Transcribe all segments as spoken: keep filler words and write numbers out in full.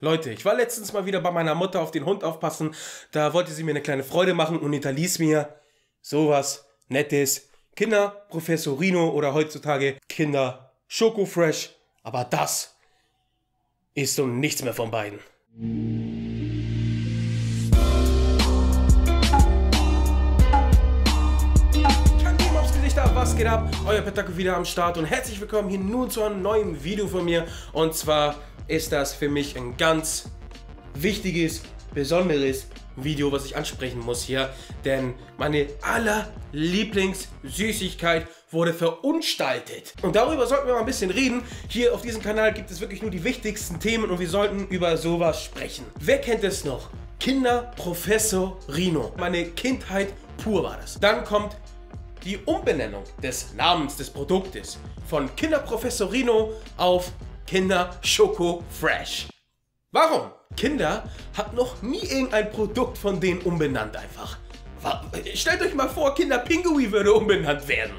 Leute, ich war letztens mal wieder bei meiner Mutter auf den Hund aufpassen, da wollte sie mir eine kleine Freude machen und hinterließ mir sowas Nettes. Kinder Professor Rino oder heutzutage Kinder Schoko Fresh, aber das ist so nichts mehr von beiden. Was geht ab? Euer PaTaku wieder am Start und herzlich willkommen hier nun zu einem neuen Video von mir. Und zwar ist das für mich ein ganz wichtiges, besonderes Video, was ich ansprechen muss hier. Denn meine allerlieblingssüßigkeit wurde verunstaltet. Und darüber sollten wir mal ein bisschen reden. Hier auf diesem Kanal gibt es wirklich nur die wichtigsten Themen und wir sollten über sowas sprechen. Wer kennt es noch? Kinder Professor Rino. Meine Kindheit pur war das. Dann kommt die Umbenennung des Namens des Produktes von Kinder Professor Rino auf Kinder Schoko Fresh. Warum? Kinder hat noch nie irgendein Produkt von denen umbenannt einfach. Stellt euch mal vor, Kinder Pinguin würde umbenannt werden.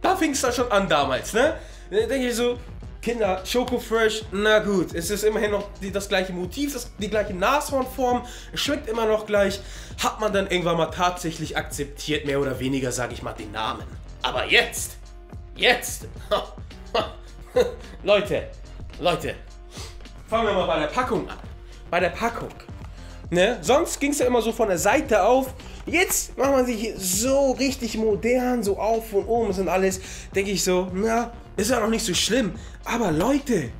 Da fing es da schon an damals, ne? Da denke ich so, Kinder Schoko Fresh, na gut, es ist immerhin noch die, das gleiche Motiv, das, die gleiche Nashornform, es schmeckt immer noch gleich, hat man dann irgendwann mal tatsächlich akzeptiert, mehr oder weniger, sage ich mal, den Namen. Aber jetzt, jetzt, Leute, Leute, fangen wir mal bei der Packung an, bei der Packung, ne, sonst ging es ja immer so von der Seite auf. Jetzt macht man sich hier so richtig modern, so auf und oben sind alles, denke ich so, na, ist ja noch nicht so schlimm. Aber Leute,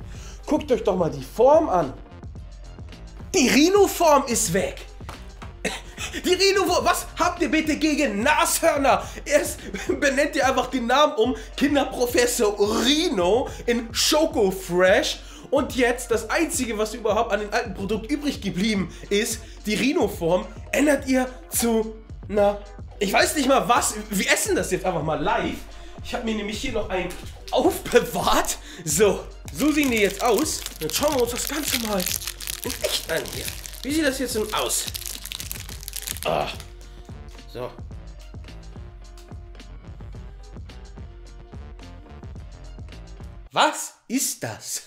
guckt euch doch mal die Form an. Die Rhino-Form ist weg. Die Rhino-Form, was habt ihr bitte gegen Nashörner? Erst benennt ihr einfach den Namen um, Kinder Professor Rino in Schoko Fresh. Und jetzt, das Einzige, was überhaupt an dem alten Produkt übrig geblieben ist, die Rhino-Form, ändert ihr zu, na, ich weiß nicht mal was. Wir essen das jetzt einfach mal live. Ich habe mir nämlich hier noch einen aufbewahrt. So, so sehen die jetzt aus. Jetzt schauen wir uns das Ganze mal in echt an hier. Wie sieht das jetzt denn aus? Ah, so. Was ist das?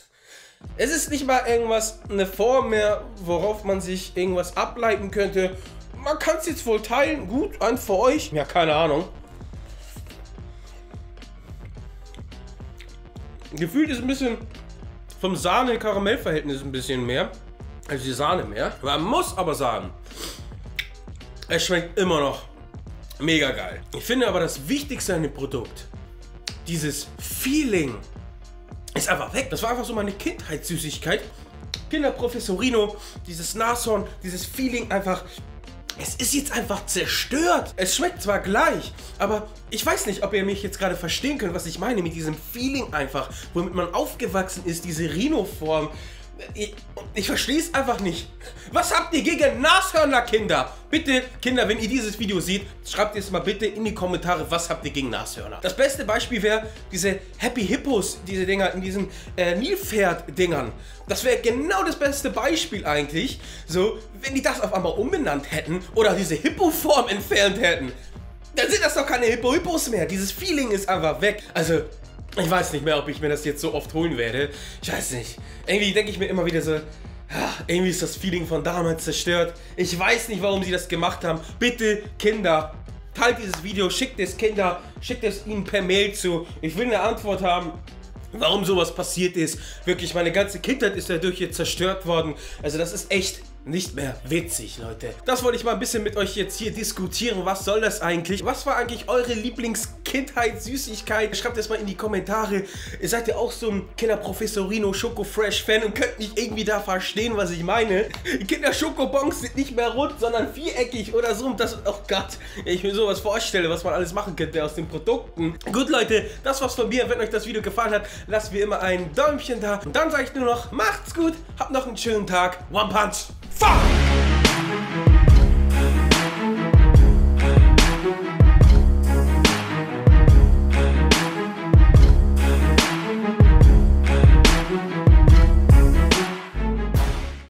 Es ist nicht mal irgendwas, eine Form mehr, worauf man sich irgendwas ableiten könnte. Man kann es jetzt wohl teilen. Gut, an für euch. Ja, keine Ahnung. Gefühlt ist ein bisschen vom Sahne-Karamell-Verhältnis ein bisschen mehr. Also die Sahne mehr. Man muss aber sagen, es schmeckt immer noch mega geil. Ich finde aber das Wichtigste an dem Produkt, dieses Feeling, ist einfach weg. Das war einfach so meine Kindheitssüßigkeit. Kinder Professor Rino, dieses Nashorn, dieses Feeling einfach. Es ist jetzt einfach zerstört. Es schmeckt zwar gleich, aber ich weiß nicht, ob ihr mich jetzt gerade verstehen könnt, was ich meine mit diesem Feeling einfach, womit man aufgewachsen ist, diese Rhino-Form. Ich, ich verstehe es einfach nicht. Was habt ihr gegen Nashörner, Kinder? Bitte, Kinder, wenn ihr dieses Video seht, schreibt jetzt mal bitte in die Kommentare, was habt ihr gegen Nashörner? Das beste Beispiel wäre diese Happy Hippos, diese Dinger in diesen äh, Nilpferd-Dingern. Das wäre genau das beste Beispiel eigentlich, so, wenn die das auf einmal umbenannt hätten oder diese Hippo-Form entfernt hätten. Dann sind das doch keine Hippo-Hippos mehr. Dieses Feeling ist einfach weg. Also, ich weiß nicht mehr, ob ich mir das jetzt so oft holen werde. Ich weiß nicht. Irgendwie denke ich mir immer wieder so, ja, irgendwie ist das Feeling von damals zerstört. Ich weiß nicht, warum sie das gemacht haben. Bitte, Kinder, teilt dieses Video, schickt es Kinder, schickt es ihnen per Mail zu. Ich will eine Antwort haben, warum sowas passiert ist. Wirklich, meine ganze Kindheit ist dadurch jetzt zerstört worden. Also das ist echt nicht mehr witzig, Leute. Das wollte ich mal ein bisschen mit euch jetzt hier diskutieren. Was soll das eigentlich? Was war eigentlich eure Lieblings-Kindheits-Süßigkeit? Schreibt das mal in die Kommentare. Seid ihr auch so ein Kinder Professor Rino Schoko Fresh Fan und könnt nicht irgendwie da verstehen, was ich meine? Kinder Schokobons sind nicht mehr rund, sondern viereckig oder so. Und das, oh Gott, ich mir sowas vorstelle, was man alles machen könnte aus den Produkten. Gut, Leute, das war's von mir. Wenn euch das Video gefallen hat, lasst wie immer ein Däumchen da. Und dann sage ich nur noch, macht's gut, habt noch einen schönen Tag. One Punch. Fuck!